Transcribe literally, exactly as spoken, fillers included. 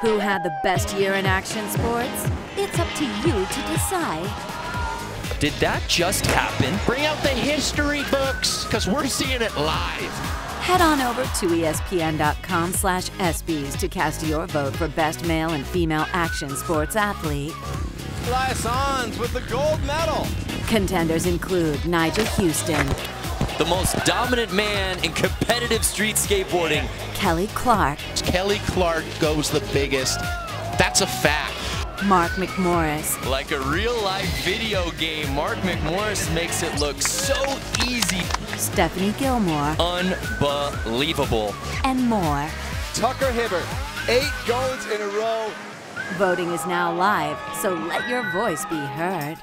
Who had the best year in action sports? It's up to you to decide. Did that just happen? Bring out the history books, because we're seeing it live. Head on over to E S P N dot com slash ESPYS to cast your vote for best male and female action sports athlete. Elias Ons with the gold medal. Contenders include Nyjah Huston, the most dominant man in competitive street skateboarding. Kelly Clark. Kelly Clark goes the biggest. That's a fact. Mark McMorris. Like a real-life video game, Mark McMorris makes it look so easy. Stephanie Gilmore. Unbelievable. And more. Tucker Hibbert, eight golds in a row. Voting is now live, so let your voice be heard.